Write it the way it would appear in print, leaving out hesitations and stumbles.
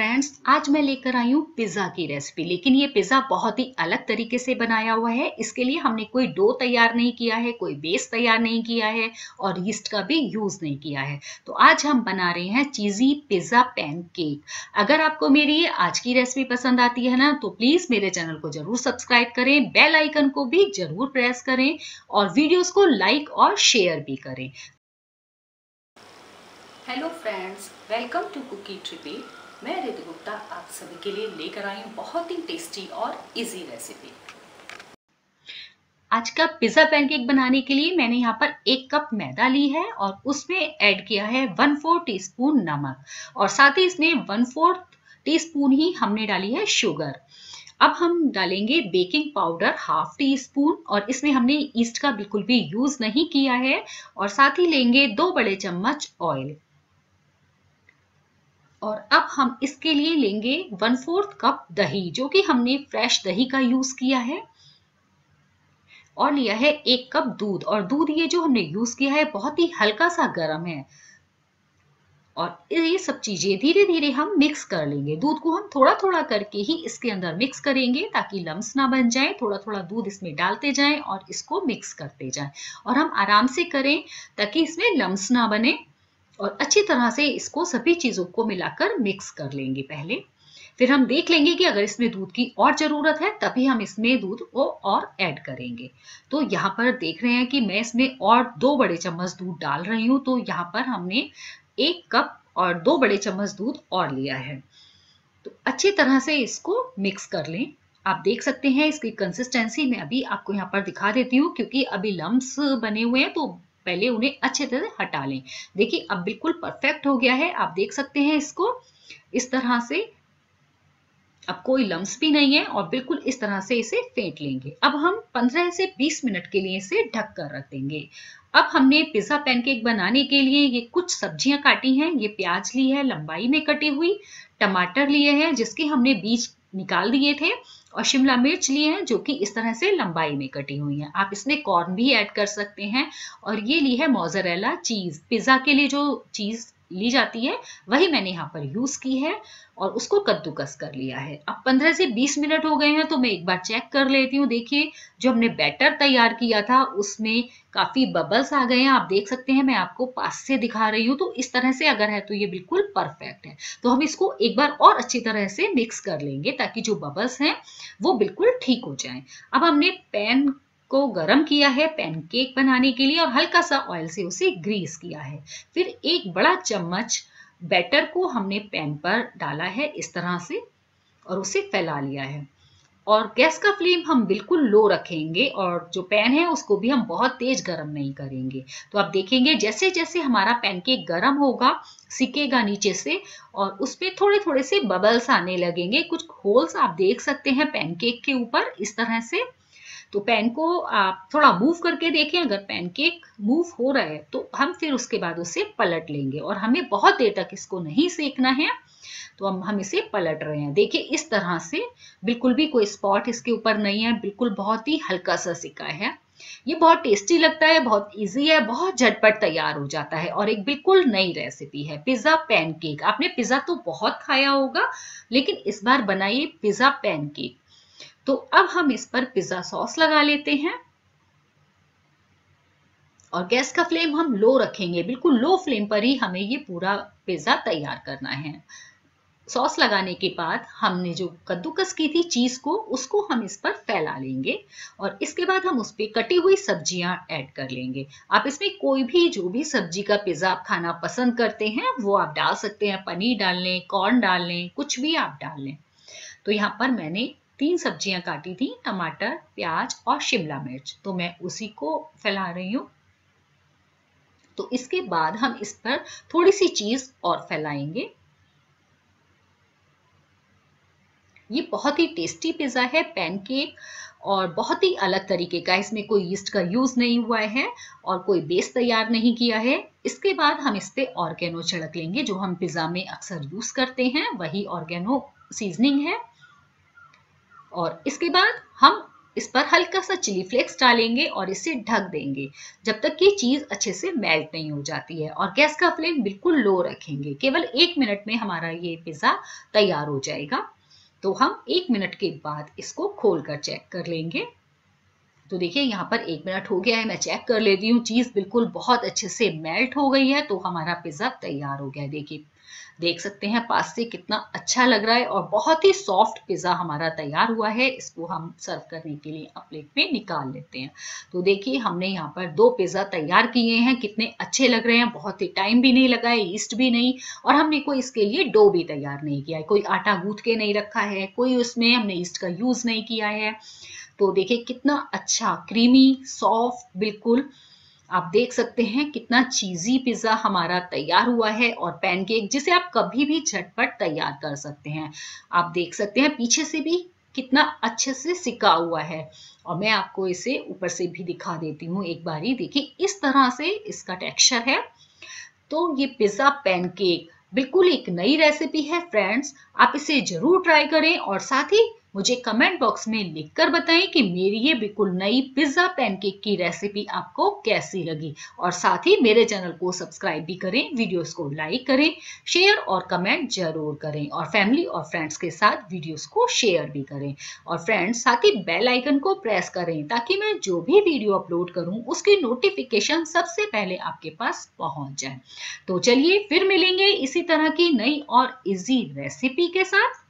Friends, आज मैं लेकर आई हूँ पिज़्ज़ा की रेसिपी। लेकिन ये पिज़्ज़ा बहुत ही अलग तरीके से बनाया हुआ है। इसके लिए हमने कोई डो तैयार नहीं किया है, कोई बेस तैयार नहीं किया है और यीस्ट का भी यूज़ नहीं किया है। तो आज हम बना रहे हैं चीज़ी पिज़्ज़ा पैनकेक। अगर आपको मेरी आज की रेसिपी पसंद आती है ना, तो प्लीज़ मेरे चैनल को ज़रूर सब्सक्राइब करें, बेल आइकन को भी ज़रूर प्रेस करें और वीडियोज़ को लाइक और शेयर भी करें। Hello friends, welcome to cook eat repeat. मैं रितु गुप्ता आप सभी के लिए लेकर आई हूँ बहुत ही टेस्टी और इजी रेसिपी। आज का पिज़्ज़ा पैनकेक बनाने के लिए मैंने यहाँ पर 1 कप मैदा ली है और उसमें ऐड किया है 1/4 टीस्पून नमक और साथ ही इसमें 1/4 टीस्पून ही हमने डाली है शुगर। अब हम डालेंगे बेकिंग पाउडर 1/2 टीस्पून और इसमें हमने यीस्ट का बिल्कुल भी यूज नहीं किया है और साथ ही लेंगे 2 बड़े चम्मच ऑयल। और अब हम इसके लिए लेंगे 1/4 कप दही, जो कि हमने फ्रेश दही का यूज किया है, और लिया है 1 कप दूध। और दूध ये जो हमने यूज किया है बहुत ही हल्का सा गर्म है। और ये सब चीजें धीरे धीरे हम मिक्स कर लेंगे। दूध को हम थोड़ा थोड़ा करके ही इसके अंदर मिक्स करेंगे ताकि लम्स ना बन जाए। थोड़ा थोड़ा दूध इसमें डालते जाएं और इसको मिक्स करते जाएं और हम आराम से करें ताकि इसमें लम्स ना बने। और अच्छी तरह से इसको सभी चीज़ों को मिलाकर मिक्स कर लेंगे पहले, फिर हम देख लेंगे कि अगर इसमें दूध की और ज़रूरत है तभी हम इसमें दूध को और ऐड करेंगे। तो यहाँ पर देख रहे हैं कि मैं इसमें और 2 बड़े चम्मच दूध डाल रही हूँ। तो यहाँ पर हमने 1 कप और 2 बड़े चम्मच दूध और लिया है। तो अच्छी तरह से इसको मिक्स कर लें। आप देख सकते हैं इसकी कंसिस्टेंसी मैं अभी आपको यहाँ पर दिखा देती हूँ, क्योंकि अभी लम्प्स बने हुए हैं तो पहले उन्हें अच्छे तरह से हटा लें। देखिए अब बिल्कुल परफेक्ट हो गया है। आप देख सकते हैं इसको इस तरह से, अब कोई लम्प्स भी नहीं है और बिल्कुल इस तरह से इसे फेंट लेंगे। अब हम 15 से 20 मिनट के लिए इसे ढक कर रख देंगे। अब हमने पिज़्ज़ा पैनकेक बनाने के लिए ये कुछ सब्जियां काटी हैं। ये प्याज ली है लंबाई में कटी हुई, टमाटर लिए हैं जिसके हमने बीज निकाल दिए थे, और शिमला मिर्च लिए हैं जो कि इस तरह से लंबाई में कटी हुई हैं। आप इसमें कॉर्न भी ऐड कर सकते हैं। और ये ली है मोज़रेला चीज़, पिज़्ज़ा के लिए जो चीज़ ली जाती है वही मैंने यहाँ पर यूज़ की है और उसको कद्दूकस कर लिया है। अब 15 से 20 मिनट हो गए हैं तो मैं एक बार चेक कर लेती हूँ। देखिए जो हमने बैटर तैयार किया था उसमें काफ़ी बबल्स आ गए हैं। आप देख सकते हैं, मैं आपको पास से दिखा रही हूँ। तो इस तरह से अगर है तो ये बिल्कुल परफेक्ट है। तो हम इसको एक बार और अच्छी तरह से मिक्स कर लेंगे ताकि जो बबल्स हैं वो बिल्कुल ठीक हो जाएँ। अब हमने पैन को गरम किया है पैनकेक बनाने के लिए और हल्का सा ऑयल से उसे ग्रीस किया है। फिर 1 बड़ा चम्मच बैटर को हमने पैन पर डाला है इस तरह से और उसे फैला लिया है। और गैस का फ्लेम हम बिल्कुल लो रखेंगे और जो पैन है उसको भी हम बहुत तेज गरम नहीं करेंगे। तो आप देखेंगे जैसे जैसे हमारा पैनकेक गरम होगा, सिकेगा नीचे से और उसमें थोड़े थोड़े से बबल्स आने लगेंगे। कुछ होल्स आप देख सकते हैं पैनकेक के ऊपर इस तरह से। तो पैन को आप थोड़ा मूव करके देखें, अगर पैनकेक मूव हो रहा है तो हम फिर उसके बाद उसे पलट लेंगे। और हमें बहुत देर तक इसको नहीं सेकना है, तो हम इसे पलट रहे हैं। देखिए इस तरह से बिल्कुल भी कोई स्पॉट इसके ऊपर नहीं है, बिल्कुल बहुत ही हल्का सा सिका है। ये बहुत टेस्टी लगता है, बहुत इजी है, बहुत झटपट तैयार हो जाता है और एक बिल्कुल नई रेसिपी है पिज़्ज़ा पैनकेक। आपने पिज़्ज़ा तो बहुत खाया होगा लेकिन इस बार बनाइए पिज़्ज़ा पैनकेक। तो अब हम इस पर पिज़्ज़ा सॉस लगा लेते हैं और गैस का फ्लेम हम लो रखेंगे। बिल्कुल लो फ्लेम पर ही हमें ये पूरा पिज़्ज़ा तैयार करना है। सॉस लगाने के बाद हमने जो कद्दूकस की थी चीज़ को, उसको हम इस पर फैला लेंगे और इसके बाद हम उस पर कटी हुई सब्जियां ऐड कर लेंगे। आप इसमें कोई भी जो भी सब्जी का पिज़्ज़ा आप खाना पसंद करते हैं वो आप डाल सकते हैं। पनीर डाल लें, कॉर्न डाल लें, कुछ भी आप डाल लें। तो यहाँ पर मैंने 3 सब्जियां काटी थी, टमाटर, प्याज और शिमला मिर्च, तो मैं उसी को फैला रही हूँ। तो इसके बाद हम इस पर थोड़ी सी चीज और फैलाएंगे। ये बहुत ही टेस्टी पिज़्ज़ा है पैनकेक और बहुत ही अलग तरीके का। इसमें कोई यीस्ट का यूज़ नहीं हुआ है और कोई बेस तैयार नहीं किया है। इसके बाद हम इस पर ऑर्गेनो छिड़क लेंगे, जो हम पिज़्ज़ा में अक्सर यूज़ करते हैं वही ऑर्गेनो सीजनिंग है। और इसके बाद हम इस पर हल्का सा चिली फ्लेक्स डालेंगे और इसे ढक देंगे जब तक कि चीज़ अच्छे से मेल्ट नहीं हो जाती है। और गैस का फ्लेम बिल्कुल लो रखेंगे। केवल 1 मिनट में हमारा ये पिज़्ज़ा तैयार हो जाएगा। तो हम 1 मिनट के बाद इसको खोल कर चेक कर लेंगे। तो देखिए यहाँ पर 1 मिनट हो गया है, मैं चेक कर लेती हूँ। चीज़ बिल्कुल बहुत अच्छे से मेल्ट हो गई है। तो हमारा पिज़्ज़ा तैयार हो गया है। देखिए, देख सकते हैं पास से कितना अच्छा लग रहा है और बहुत ही सॉफ्ट पिज़्ज़ा हमारा तैयार हुआ है। इसको हम सर्व करने के लिए प्लेट में निकाल लेते हैं। तो देखिए हमने यहाँ पर 2 पिज़्ज़ा तैयार किए हैं। कितने अच्छे लग रहे हैं, बहुत ही टाइम भी नहीं लगा है, यीस्ट भी नहीं, और हमने कोई इसके लिए डो भी तैयार नहीं किया है, कोई आटा गूँथ के नहीं रखा है, कोई उसमें हमने यीस्ट का यूज़ नहीं किया है। तो देखिए कितना अच्छा क्रीमी सॉफ्ट, बिल्कुल आप देख सकते हैं कितना चीज़ी पिज़्ज़ा हमारा तैयार हुआ है। और पैनकेक जिसे आप कभी भी झटपट तैयार कर सकते हैं। आप देख सकते हैं पीछे से भी कितना अच्छे से सिका हुआ है। और मैं आपको इसे ऊपर से भी दिखा देती हूँ एक बारी। देखिए इस तरह से इसका टेक्सचर है। तो ये पिज़्ज़ा पैनकेक बिल्कुल एक नई रेसिपी है फ्रेंड्स। आप इसे ज़रूर ट्राई करें और साथ ही मुझे कमेंट बॉक्स में लिखकर बताएं कि मेरी ये बिल्कुल नई पिज़्ज़ा पैनकेक की रेसिपी आपको कैसी लगी। और साथ ही मेरे चैनल को सब्सक्राइब भी करें, वीडियोस को लाइक करें, शेयर और कमेंट जरूर करें और फैमिली और फ्रेंड्स के साथ वीडियोस को शेयर भी करें। और फ्रेंड्स साथ ही बेल आइकन को प्रेस करें ताकि मैं जो भी वीडियो अपलोड करूँ उसकी नोटिफिकेशन सबसे पहले आपके पास पहुँच जाए। तो चलिए फिर मिलेंगे इसी तरह की नई और ईजी रेसिपी के साथ।